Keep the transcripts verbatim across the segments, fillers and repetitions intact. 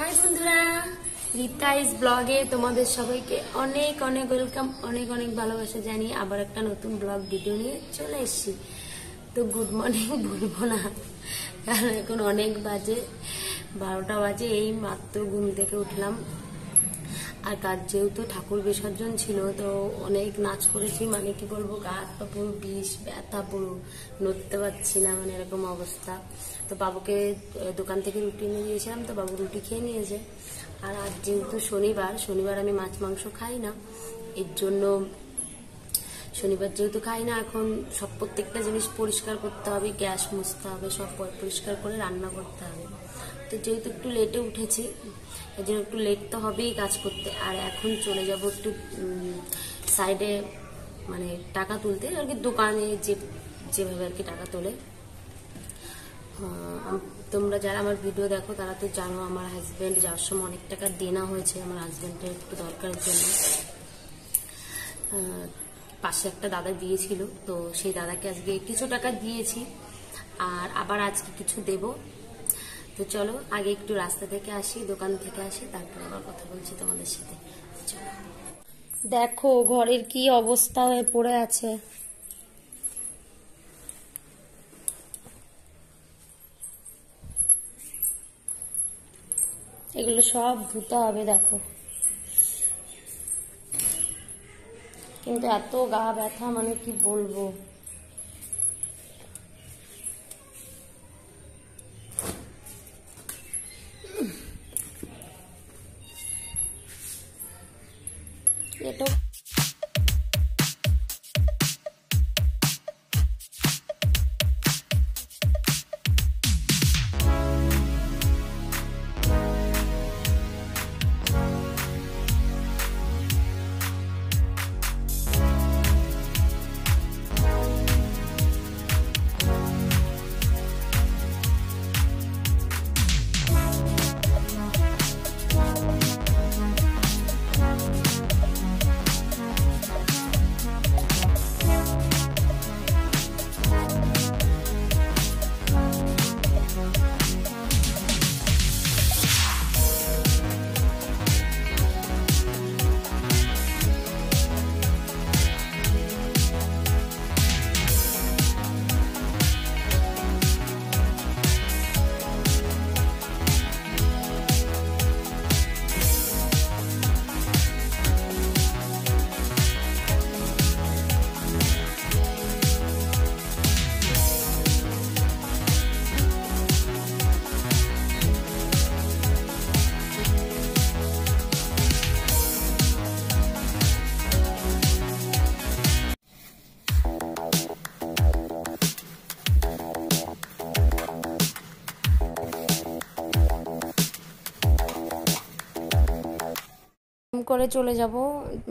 हाय बंधुरा रीता इस ब्लॉगे तुम्हारे सबाइके अनेक अनेक वेलकाम अनेक अनेक भालोबासा जानिए आबार एकटा नतुन ब्लग भिडियो निये चले एसेछि। तो गुड मर्निंग बोलबो ना कारण एखन अनेक बाजे बारोटा बाजे एई मात्र घुम थेके उठलाम और तार जेहेतु ठाकुर विसर्जन छिलो तो अनेक नाच करेछि माने कि बोलबो गात पा पुरो बिष ब्यथा पुरो नड़ते पारछि ना माने एरकम अवस्था। तो बाबूके दोकान थेके रुटी निये दियेछिलाम तो बाबू रुटी खेये नियेछे और आज जेहेतु शनिवार शनिवार आमी माछ मांस खाई ना एर जोन्नो शनिवार जेहेतु खाई ना एखन सब प्रत्येकटा जिनिस परिष्कार करते होबे ग्यास मुछते होबे सब परिष्कार करे रान्ना करते होबे। तो जेहेतु एकटु लेटे उठेछि एक लेट तो हबेई काज करते और एखन चले जाब एकटु साइडे माने टाका तुलते आर कि दोकाने जे जेभाबे आर कि टाका तोले তোমরা যারা আমার ভিডিও দেখো তারা তো জানো আমার হাজবেন্ড যার সময় অনেক টাকা দেনা হয়েছে আমার হাজবেন্ডের একটু দরকারের জন্য। পাশে একটা দাদা দিয়েছিল তো সেই দাদাকে আজকে কিছু টাকা দিয়েছি আর আবার আজকে কিছু দেব। তো চলো আগে একটু রাস্তা থেকে আসি দোকান থেকে আসি তারপর আবার কথা বলছি তোমাদের সাথে। চলো দেখো ঘরের কি অবস্থা হয়ে পড়ে আছে। এগুলো সব ধুতে হবে দেখো কিন্তু এত গা ব্যথা মানে কি বলবো। এটা করে চলে যাব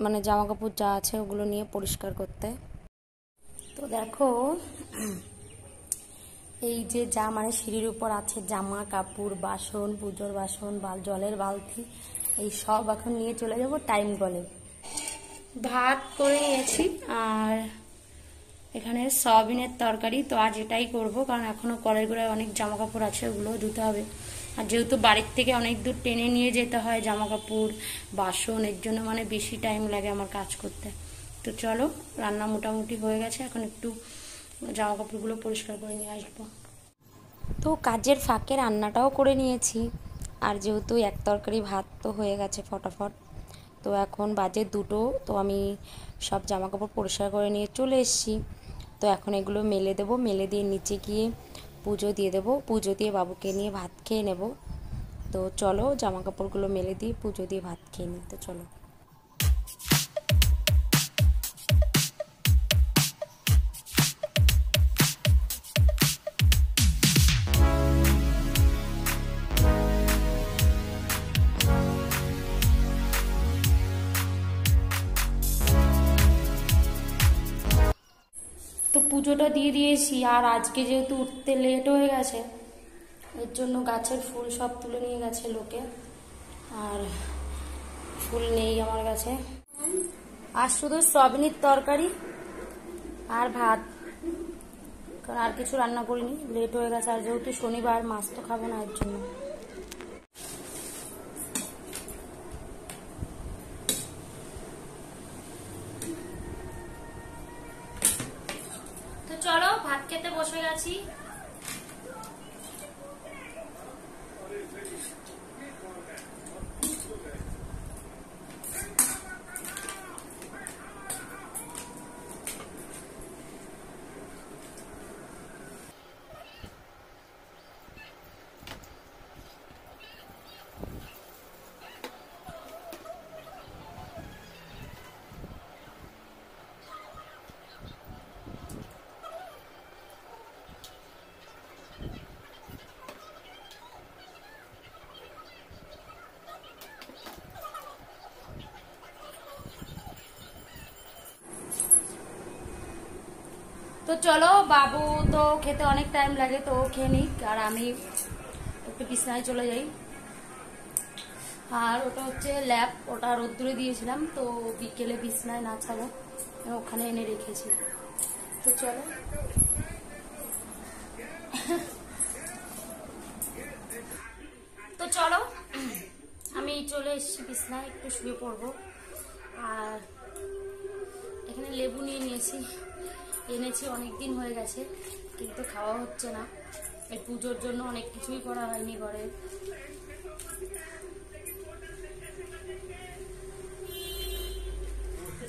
মানে জামা কাপড় যা আছে ওগুলো নিয়ে পরিষ্কার করতে। তো দেখো এই যে যা মানে সিঁড়ির উপর আছে জামা কাপড় বাসন পূজোর বাসন বাল জলের বালতি এই সব এখন নিয়ে চলে যাব টাইম কলে। ভাত করে নিয়েছি আর এখানে সয়াবিনের তরকারি তো আজ এটাই করব কারণ এখনো কলের গোড়ায় অনেক জামা কাপড় আছে ওগুলো ধুতে হবে আর যেহেতু বাড়ির থেকে অনেক দূর টেনে নিয়ে যেতে হয় জামা কাপড় বাসন এর জন্য মানে বেশি টাইম লাগে আমার কাজ করতে। তো চলো রান্না মোটামুটি হয়ে গেছে এখন একটু জামা কাপড়গুলো পরিষ্কার করে নিয়ে আসবো। তো কাজের ফাঁকে রান্নাটাও করে নিয়েছি আর যেহেতু এক তরকারি ভাত তো হয়ে গেছে ফটাফট। তো এখন বাজে দুটো তো আমি সব জামা কাপড় পরিষ্কার করে নিয়ে চলে এসেছি। তো এখন এগুলো মেলে দেবো মেলে দিয়ে নিচে গিয়ে পুজো দিয়ে দেবো পুজো দিয়ে বাবুকে নিয়ে ভাত খেয়ে নেব। তো চলো জামা কাপড়গুলো মেলে দিয়ে পুজো দিয়ে ভাত খেয়ে নিই। তো চলো পুজোটা দিয়ে দিয়েছি আর আজকে যেহেতু উঠতে লেট হয়ে গেছে এর জন্য গাছের ফুল সব তুলে নিয়ে গেছে লোকে আর ফুল নেই আমার কাছে আর শুধু সয়াবিনের তরকারি আর ভাত কারণ আর কিছু রান্না করিনি লেট হয়ে গেছে আর যেহেতু শনিবার মাছ তো খাবো না এর জন্য। বসে গেছি। तो चलो बाबू तो खेते अनेक टाइम लागे तो खे नहीं और आमी एक बिछनाय चले जाई और ओटा होच्छे ল্যাপ ओटा রোদ্দুরে দিয়েছিলাম तो বিকেলে বিছনায় না ছাড়ো ওখানে এনে রেখেছি। तो चलो तो चलो আমি চলে এসেছি বিছনায় একটু শুয়ে পড়ব আর এখানে লেবু নিয়ে নিয়েছি এনেছি অনেক দিন হয়ে গেছে কিন্তু খাওয়া হচ্ছে না। এই পূজোর জন্য অনেক কিছুই করা হয়নি ঘরে।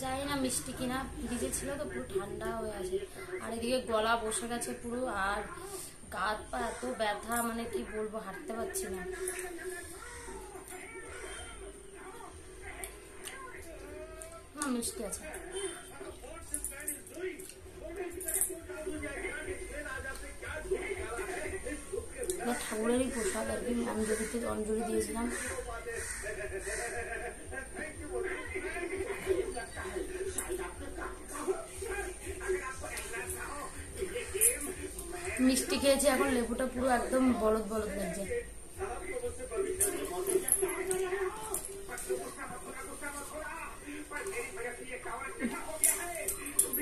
জানি না মিষ্টি কিনা ভিজে ছিল তো পুরো ঠান্ডা হয়ে আছে আর এদিকে গলা বসে গেছে পুরো আর গাত পা এত ব্যথা মানে কি বলবো হাঁটতে পারছি না। না মিষ্টি আছে ठाकुर ही पोशाक अंजलि अंजलि दिए मिष्टी खेये लेबूटा पुरो एकदम बलद बलद लगे।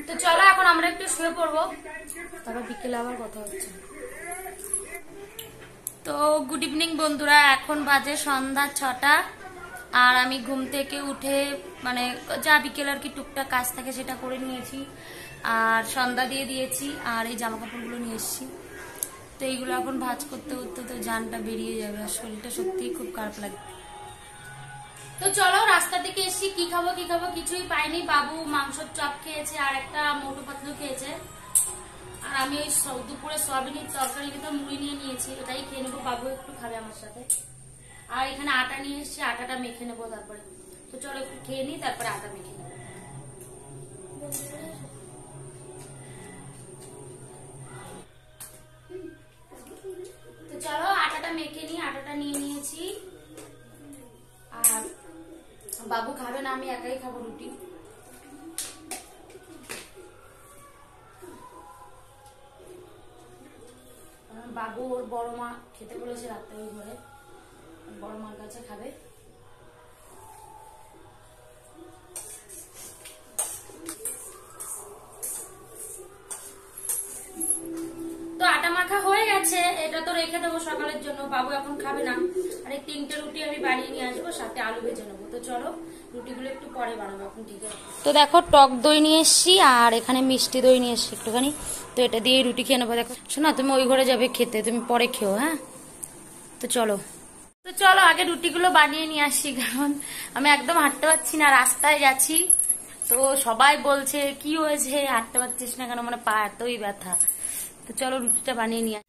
तो चलो এখন আমরা একটু শুয়ে পড়বো তারপর বিকেলে আবার কথা হচ্ছে। তো গুড ইভিনিং বন্ধুরা, এখন বাজে সন্ধ্যা ছটা আর আমি ঘুম থেকে উঠে মানে যা বিকেল আর কি টুকটাক কাজ থাকে সেটা করে নিয়েছি আর সন্ধ্যা দিয়ে দিয়েছি আর এই জামা কাপড়গুলো নিয়ে এসেছি। তো এইগুলো এখন ভাঁজ করতে করতে তো জানটা বেরিয়ে যাবে আর শরীরটা সত্যিই খুব খারাপ লাগে। তো চলো রাস্তা থেকে এসছি কি খাবো কি খাবো কিছুই পাইনি। বাবু মাংসের চপ খেয়েছে আর একটা মোটো পাতলু খেয়েছে আর আমি ওই দুপুরে সয়াবিনের তরকারি ভিতরে মুড়ি নিয়ে নিয়েছি এটাই খেয়ে নেবো। বাবু একটু খাবে আমার সাথে আর এখানে আটা নিয়ে এসছি আটাটা মেখে নেবো তারপরে। তো চলো একটু খেয়ে নিই তারপরে আটা মেখে নেবো। তো চলো আটাটা মেখে নিই। আটাটা নিয়ে নিয়েছি আর বাবু খাবে না আমি একাই খাবো রুটি। বাবু ওর বড় মা খেতে বলেছে রাত্রে ওই ঘরে বড় মার কাছে খাবে। তো আটা মাখা হয়ে গেছে এটা তো রেখে দেবো সকালের জন্য, বাবু এখন খাবে না। আর এই তিনটে রুটি আমি বানিয়ে নিয়ে আসবো সাথে আলু ভেজে নেবো। তো চলো রুটিগুলো একটু পরে বানাবো এখন ঠিক আছে। তো দেখো টক দই নিয়ে এসছি আর এখানে মিষ্টি দই নিয়ে এসছি একটুখানি তো এটা দিয়ে রুটি খেয়ে নেবো। দেখো শোনা তুমি ওই ঘরে যাবে খেতে তুমি পরে খেও হ্যাঁ। তো চলো তো চলো আগে রুটিগুলো বানিয়ে নিয়ে আসছি কারণ আমি একদম হাঁটতে পারছি না। রাস্তায় যাচ্ছি তো সবাই বলছে কি হয়েছে হাঁটতে পারছিস না কেন মানে পা এতই ব্যথা। তো চলো রুটিটা বানিয়ে নিয়ে আসছি।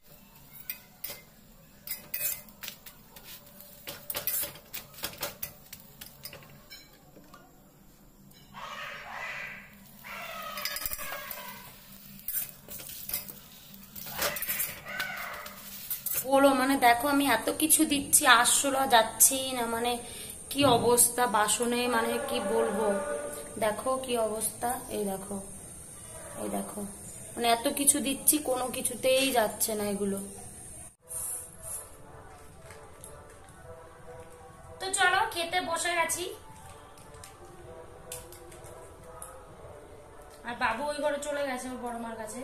বলো মানে দেখো আমি এত কিছু দিচ্ছি আশরা যাচ্ছি না মানে কি অবস্থা বাসনে মানে কি বলবো। দেখো কি অবস্থা এই দেখো এই দেখো মানে এত কিছু দিচ্ছি কোনো কিছুতেই যাচ্ছে না এগুলো। তো চলো খেতে বসে গেছি আর বাবু ওই ঘরে চলে গেছে ওর বড় মার কাছে।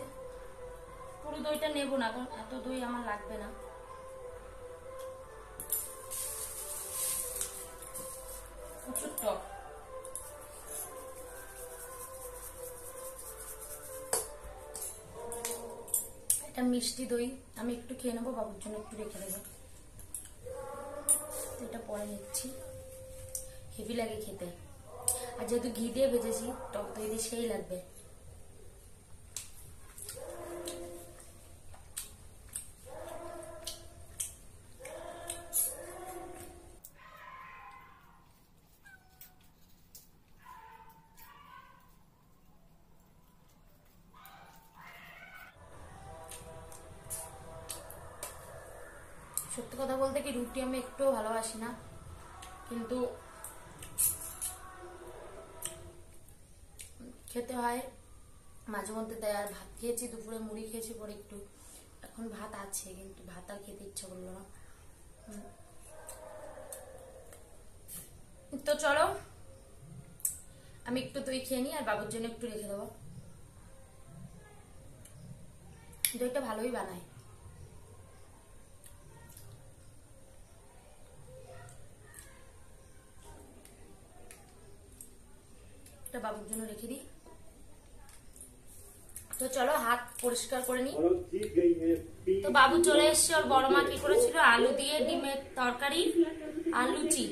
পুরো দইটা নেব না কারণ এত দই আমার লাগবে না। প্রচুর টক एक मिष्टी दई एक खेल नेब बाबुर जो एक रेखे देव तो पड़े निच्छी हेवी लागे खेते और जेहेतु घी दिए भेजे टक दई दिए से ही लागे सत्य कथा बोलते कि रुटी हमें एक तो भालोबासी ना किन्तु खेते हैं माझे मध्य तैयार भात खेयेछि दुपुरे मुड़ी खेयेछि पर एकटु एखन भात आछे किन्तु भात आर खेते इच्छा करलो ना तो चलो आमी एकटु दई खेये नि आर बाबुर जोन्नो एकटु रेखे देब दईटा भालोई बानाय बाबुर जो रेखे दी तो चलो हाथ परिष्कार तो बाबू चले और बड़ मा कि आलू दिए डिमेर तरकारी आलुची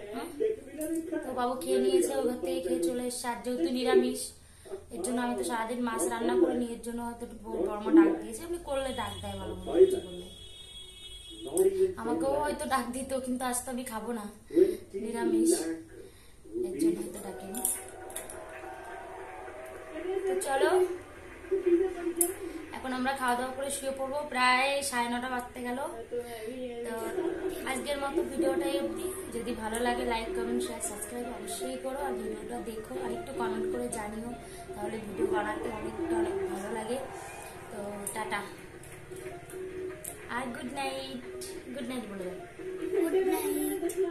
तो बाबू खेये नियेछे घर थेके खेये चले जेहेतु निरामिष एर सारा दिन माछ रान्ना करे निये बड़ मा डाक दिएछे एमनि करले डाक देय भालो आमाकेओ होयतो डाक दितो किन्तु आज तो आमि खाबो ना निरामिष एर जोन्नो होयतो डाकिनि तो चलो एन खावा दावा कर शुए पड़ब प्राय साढ़े नौटा बाजते गल तो आजकल मत भिडियो अब्दि जो भलो लागे लाइक कमेंट शेयर सबसक्राइब अवश्य करो और भिडियो देखो और एक कमेंट कर जानियो तो भिडियो बनाते अनेकटा अनेक भलो लागे तो टाटा और गुड नाइट गुड नाइट बोलो गुड नाइट।